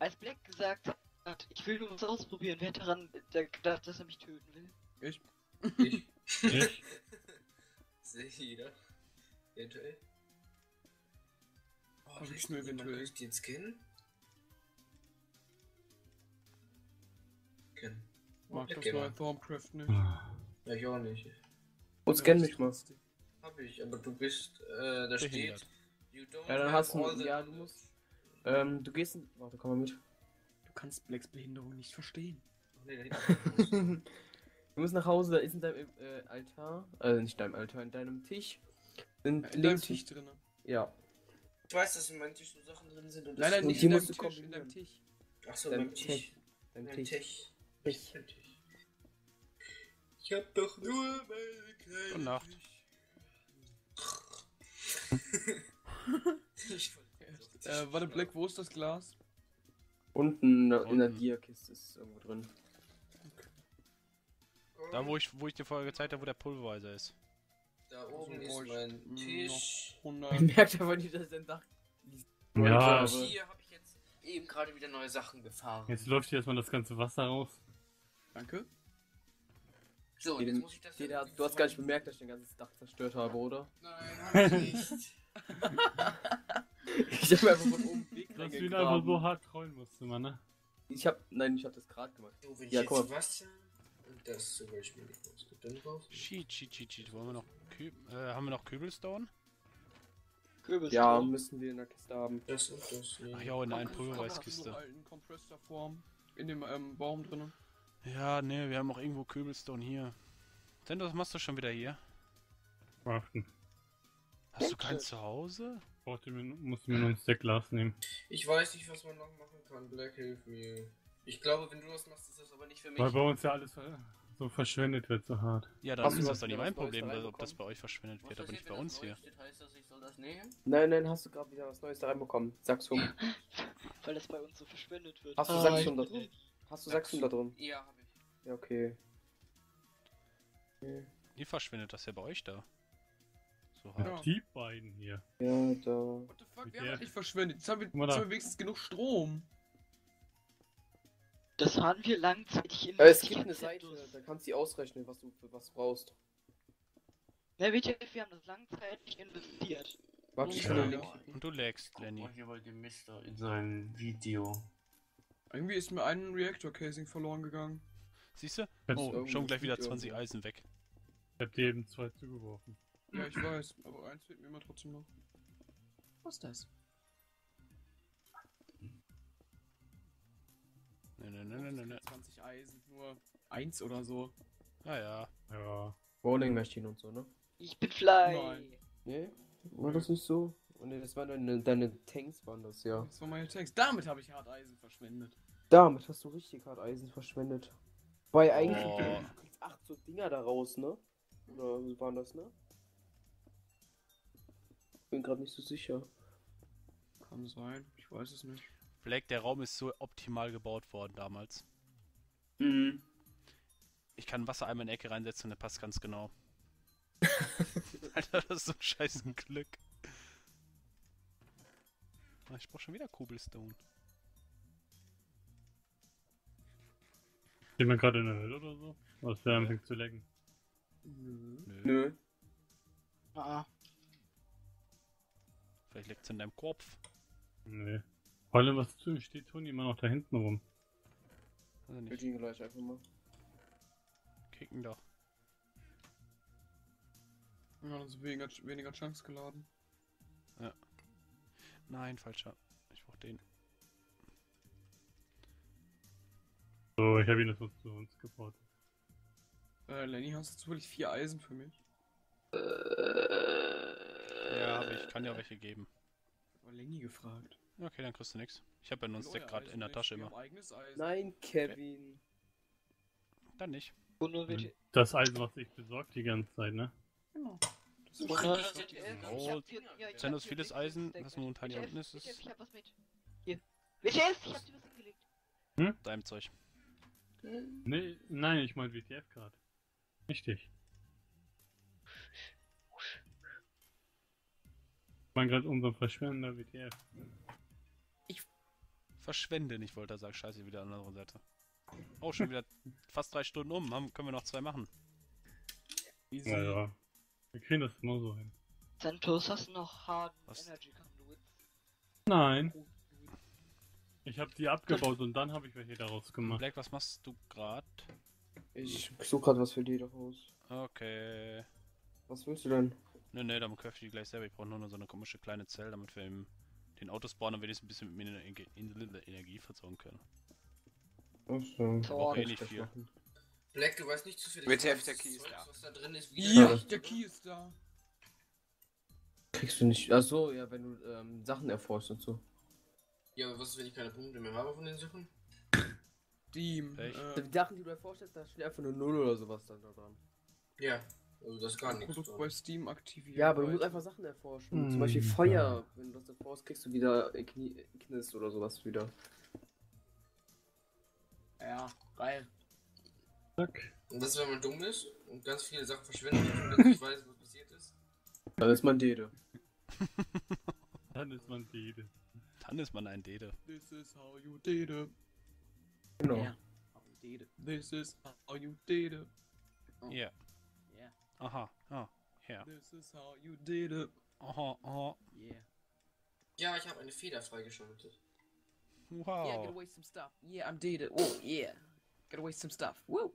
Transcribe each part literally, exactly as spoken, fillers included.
als Black gesagt hat, ich will nur was ausprobieren, wer hat daran gedacht, dass er mich töten will? Ich. Ich. Ich. Sehe ich jeder. Eventuell. Oh, ich nur eventuell. Ich den Skin. Skin. Mag das mal Formcraft nicht. Ja, ich auch nicht. Und scan mich mal. Hab ich, aber du bist, äh, da steht. You don't ja, dann hast du, ja, du musst. Ähm, du gehst. Warte, komm mal mit. Du kannst Blacks Behinderung nicht verstehen. Du musst nach Hause, da ist in deinem äh, Altar. Also nicht in deinem Altar, in deinem Tisch. In, in deinem Tisch drin. Ja. Ich weiß, dass in meinem Tisch so Sachen drin sind. Und nein, nein, nicht in deinem Tisch, in deinem Tisch. Achso, in deinem Tisch. In deinem Tisch. Ich. Ich hab doch nur meine kleine. Und Nacht. Ich äh, warte, Black, wo ist das Glas? Unten, Unten. in der Dia-Kiste ist irgendwo drin. Okay. Da, wo ich, wo ich dir vorher gezeigt habe, wo der Pulverizer ist. Da oben ist mein Tisch. hundert. Ich merke aber nicht, dass dein Dach liegt. Ja, hier habe ich jetzt eben gerade wieder neue Sachen gefahren. Jetzt läuft hier erstmal das ganze Wasser raus. Danke. So, und jetzt muss ich das hier. Du hast gar nicht bemerkt, dass ich den ganzen Dach zerstört habe, oder? Nein, hab ich nicht. Ich hab einfach von oben Weg reingegraben. Dass du ihn einfach so hart krollen musst, immer, ne? Ich hab. Nein, ich hab das gerade gemacht. So, wenn ich ja, jetzt komm. Wasser und das zum Beispiel nicht rausgibt, dann drauf. Cheat, cheat, cheat, cheat. Wollen wir noch. Kü äh, haben wir noch Köbelstone? Köbelstone? Ja, müssen wir in der Kiste haben. Das und das. Ja. Ach ja, in einer Pulverweißkiste. In dem ähm, Baum drin. Ja, ne, wir haben auch irgendwo Köbelstone hier. Denn was machst du schon wieder hier? Warten. Hast du kein Zuhause? Brauchte mir, musste mir nur ein Stack Glas nehmen. Ich weiß nicht, was man noch machen kann. Black, hilf mir. Ich glaube, wenn du das machst, ist das aber nicht für mich. Weil bei uns ja alles so verschwendet wird, so hart. Ja, dann ist das doch nicht mein Problem, da ob das bei euch verschwendet wird, aber nicht bei uns hier. Heißt das, ich soll das nehmen? Nein, nein, hast du gerade wieder was Neues da reinbekommen. Sachsum. Weil das bei uns so verschwendet wird. Hast du Sachsum da drin? Hast du Sachsum da drin? Ja, hab ich. Ja, okay. Wie verschwindet das ja bei euch da? So halt. Ja. Die beiden hier. Ja, da. What the fuck, wir haben das nicht verschwendet. Jetzt haben wir, jetzt haben wir wenigstens genug Strom. Das haben wir langzeitig in der ja, Es gibt eine Seite, da kannst du ausrechnen, was du für was brauchst. Ja, wir haben das langzeitig investiert. Warte, ich will ja. Und du lagst, Lenny. Guck mal hier bei dem Mister in seinem Video. Irgendwie ist mir ein Reactor-Casing verloren gegangen. Siehst du? Oh, schon gleich wieder zwanzig Eisen weg. Ich hab dir eben zwei zugeworfen. Ja, ich weiß, aber eins fehlt mir immer trotzdem noch. Was ist das? Ne, ne, ne, ne, ne. zwanzig Eisen, nur eins oder so. Naja. Ja. Ja. Rolling Machine und so, ne? Ich bin fly! Nein. Ne? War das nicht so? Und das waren deine, deine Tanks, waren das, ja. Das waren meine Tanks. Damit habe ich hart Eisen verschwendet. Damit hast du richtig hart Eisen verschwendet. Bei eigentlich oh. acht so Dinger daraus, ne? Oder wie waren das, ne? Bin gerade nicht so sicher. Kann sein, ich weiß es nicht. Black, der Raum ist so optimal gebaut worden damals. Mhm. Ich kann Wassereimer in die Ecke reinsetzen und der passt ganz genau. Alter, das ist so ein scheißen Glück. Ich brauch schon wieder Cobblestone. Sind wir gerade in der Hölle oder so? Was der anfängt zu lecken? Nö. Nö. Ah. Vielleicht liegt es in deinem Kopf. Nee. Vor allem, was zu steht, Toni immer noch da hinten rum. Also nicht. Ich will ihn gleich einfach mal. Kicken doch. Wir haben uns weniger, weniger Chance geladen. Ja. Nein, falscher. Ich brauch den. So, ich habe ihn das zu uns gebaut. Äh, Lenny, hast du zufällig vier Eisen für mich? Ja, aber ich kann ja welche geben. Aber Lenny gefragt. Okay, dann kriegst du nix. Ich hab ja nur ein Stack gerade in der Tasche immer. Nein, Kevin. Okay. Dann nicht. Das Eisen, was ich besorgt die ganze Zeit, ne? Genau. Das ist oh, Zenos vieles Eisen, was momentan hier unten ist. Ich hab was mit. Hier. W T F, ich hab dir was hingelegt. Hm? Deinem Zeug. Nee, nein, ich mein W T F gerade. Richtig. Ich meine gerade unseren Verschwender W T F. Ich verschwenden. Ich wollte da sagen, scheiße, wieder an der anderen Seite. Oh, schon wieder fast drei Stunden um. Haben, können wir noch zwei machen. Easy. Ja, ja. Wir kriegen das nur so hin. Santos, hast du noch Hard Was? Energy Conduits? Nein. Ich habe die abgebaut und dann habe ich welche daraus gemacht. Black, was machst du gerade? Ich suche gerade was für die daraus. Okay. Was willst du denn? Ne, ne, damit kaufe ich die gleich selber. Ich brauche nur so eine komische kleine Zelle, damit wir im, den Autospawner wenigstens ein bisschen mit Miner Energie versorgen können. Ach so. Ich brauche eh nicht viel. Black, du weißt nicht zu viel. W T F, der Key ist da. Was da drin ist, wie ja, der Key ist da. Kriegst du nicht. Achso, ja, wenn du ähm, Sachen erforschst und so. Ja, aber was ist, wenn ich keine Punkte mehr habe von den Sachen? Die, äh, die Sachen, die du erforscht hast, da steht einfach nur null oder sowas dann da dran. Ja, also das ist gar nichts. Du bei Steam aktivieren. Ja, aber du musst einfach Sachen erforschen. Hm. Zum Beispiel Feuer. Wenn du das erforschst, kriegst du wieder Ignis oder sowas wieder. Ja, geil. Zack. Und das, wenn man dumm ist und ganz viele Sachen verschwindet und dann nicht weiß, was passiert ist? Dann ist man Dede. Dann ist man Dede. Dann ist man ein Dede. This is how you Dede. Genau. Yeah. Dede. This is how you Dede. Oh. Yeah. Yeah. Aha. Oh. Yeah. This is how you Dede. Aha. Aha. Yeah. Ja, ich habe eine Feder freigeschaltet. Wow. Yeah, get away some stuff. Yeah, I'm Dede. Oh, yeah. Get away some stuff. Woo.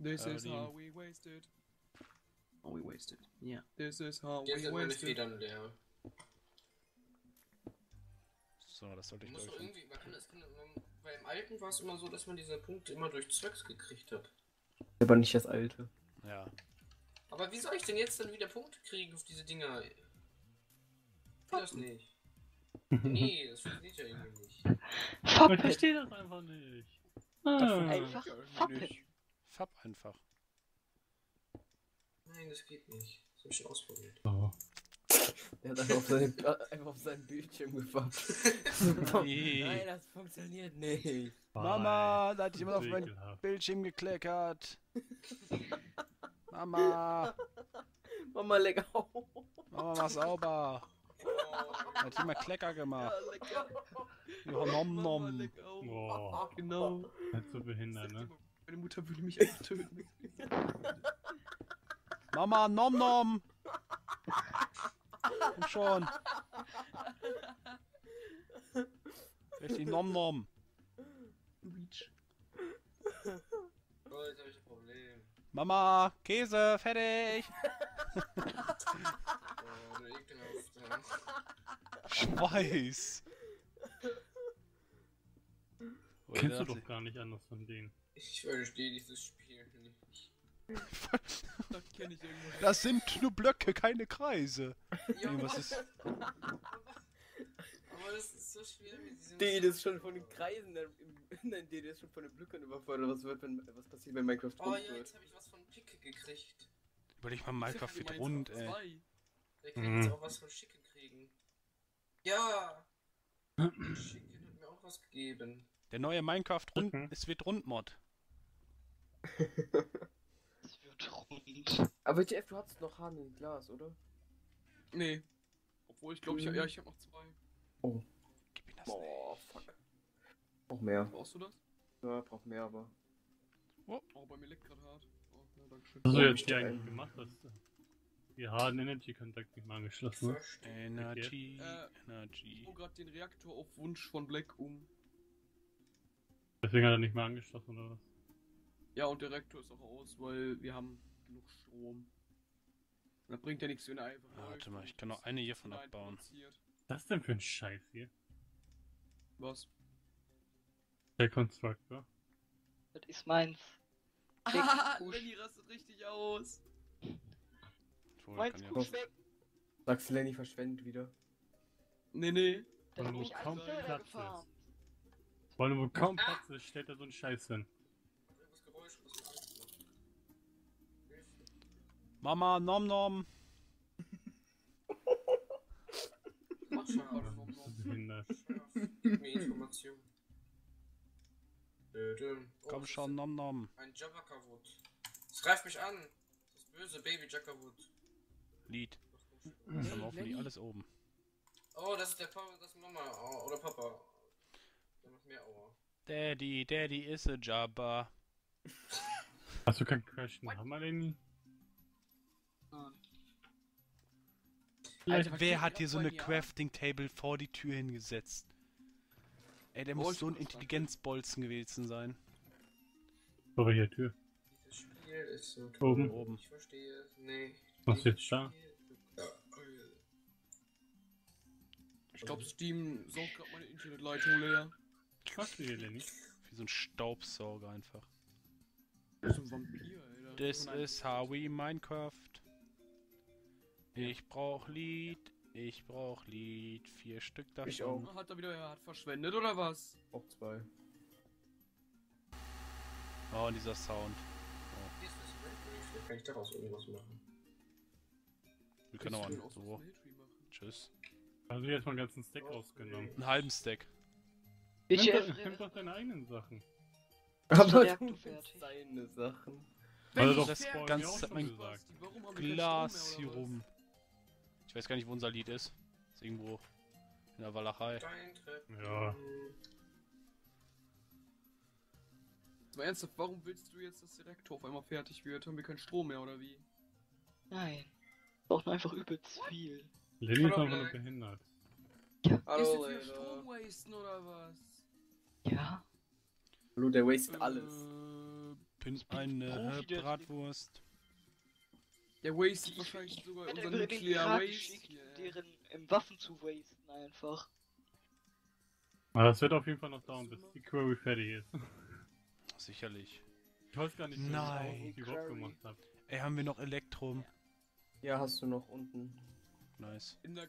This oh, is how we wasted. How we wasted. Yeah. This is how Jetzt we wasted. Meine Federn leer. So, das sollte ich muss doch irgendwie über anders. Bei dem alten war es immer so, dass man diese Punkte immer durch Zeugs gekriegt hat. Aber nicht das alte. Ja. Aber wie soll ich denn jetzt dann wieder Punkte kriegen auf diese Dinger? Ich will das nicht. Nee, das funktioniert ja irgendwie nicht. Ich verstehe das einfach nicht. Ah, einfach Fab einfach. Nein, das geht nicht. Das hab ich ausprobiert. Oh. Er hat einfach auf, seine, einfach auf seinen Bildschirm gefasst. Nee. Nein, das funktioniert nicht. Mama, da hatte ich immer auf meinen Bildschirm gekleckert. Mama. Mama, lecker. Mama, mach sauber. Da hat jemand Klecker gemacht. Ja, lecker. Ja, nom nom. Boah, genau. Das ist so behindert, ne? Meine Mutter würde mich echt töten. Mama, nom nom. Und schon. Richtig nom nom. Reach. Oh, jetzt hab ich ein Problem. Mama, Käse, fertig. Oh, du ekelhaft. Schweiß. Kennst du doch gar nicht anders von denen. Ich verstehe dieses Spiel nicht. Das kenn ich irgendwo. Das sind nur Blöcke, keine Kreise. Ja, nee, was ist? Aber das ist so schwierig. D, das ist schon von den Kreisen. Nein, D, das ist schon von den Blöcken überfordert. Was wird, wenn was passiert, wenn Minecraft rund wird? Oh ja, jetzt habe ich was von Picke gekriegt. Überleg mal, Minecraft wird rund, ey. Der kann mhm. jetzt auch was von Schicken kriegen. Ja! Schicken hat mir auch was gegeben. Der neue Minecraft rund, mhm. es wird rund Mod. Es wird rund. Aber W T F, du hast noch Hahn im Glas, oder? Nee. Obwohl ich glaube, mhm. ich habe ja, ich habe noch zwei. Oh. Gib ihm das. Oh, fuck. Brauch mehr. Brauchst du das? Ja, brauch mehr, aber. Oh, oh bei mir leckt gerade hart. Oh, na, danke schön. Was hast du jetzt hier eigentlich gemacht? Hast du? Die harten Energy-Kontakt nicht mal angeschlossen. Ne? Energy, okay. äh, Energy. Ich baue gerade den Reaktor auf Wunsch von Black um. Deswegen hat er nicht mehr angeschlossen, oder was? Ja, und der Reaktor ist auch aus, weil wir haben genug Strom. Und da bringt ja nichts, wenn er einfach. Ah, warte mal, ich kann noch eine hiervon abbauen. Was ist denn für ein Scheiß hier? Was? Der Constructor. Das ist meins. Ah, Lenny rastet richtig aus. Meins guckt weg. Sagst du, Lenny verschwendet wieder? Nee, nee. Das ist nicht alles selber gefahren. Weil du kaum Platz ist, stellt er so einen Scheiß hin. Mama, nom nom. Mach schon mal nom nom. Komm schon, nom nom. Ein Jabberwood. Es greift mich an. Das böse Baby Jabberwood. Lied. Alles oben. Oh, das ist der Papa, das ist Mama. Oh, oder Papa. Der macht mehr Aua. Daddy, Daddy is a Jabba. Hast du keinen crashenden Hammer, Lenny? Ah. Alter, Alter, wer hat hier so eine Crafting-Table vor die Tür hingesetzt? Ey, der muss so ein Intelligenzbolzen gewesen sein. Aber hier, Tür. Dieses Spiel ist so toll. Oben, oben. Ich verstehe es nicht. Was ist jetzt da? Ich glaube, Steam saugt gerade meine Internetleitung leer. Was du hier denn nicht? Wie so ein Staubsauger einfach. Das ist ein Vampir, Alter. This is how we Minecraft. Ich brauch Lied, ich brauch Lied, vier Stück davon. Ich auch. Hat er wieder er hat verschwendet oder was? Ob zwei. Oh, und dieser Sound. Oh. Kann ich daraus irgendwas machen? Wir können auch an. So. Tschüss. Also jetzt mal einen ganzen Stack oh, ausgenommen. Einen halben Stack. Ich nimm doch deine eigenen Sachen. Aber du fährst deine Sachen. Also doch das ganze Zeit mein Glas hier rum. Ich weiß gar nicht, wo unser Lied ist. Ist irgendwo in der Walachei. Ja. Mal ernsthaft, warum willst du jetzt, dass der Reaktor auf einmal fertig wird? Haben wir keinen Strom mehr oder wie? Nein. Wir brauchen einfach übelst viel. Lenny ist einfach nur behindert. Ja. Hallo, ist das für Strom wasten oder was? Ja. Hallo, der wastet äh, alles. Pins eine Profi, Bratwurst. Der, der wastet wahrscheinlich sogar unseren Nuclear Waste. Schickt, yeah. Deren im Waffen zu wasten einfach. Aber das wird auf jeden Fall noch dauern, bis die Query fertig ist. Sicherlich. Ich weiß gar nicht, wie ich überhaupt gemacht habe. Ey, haben wir noch Elektrum? Ja, hast du noch unten. Nice. In der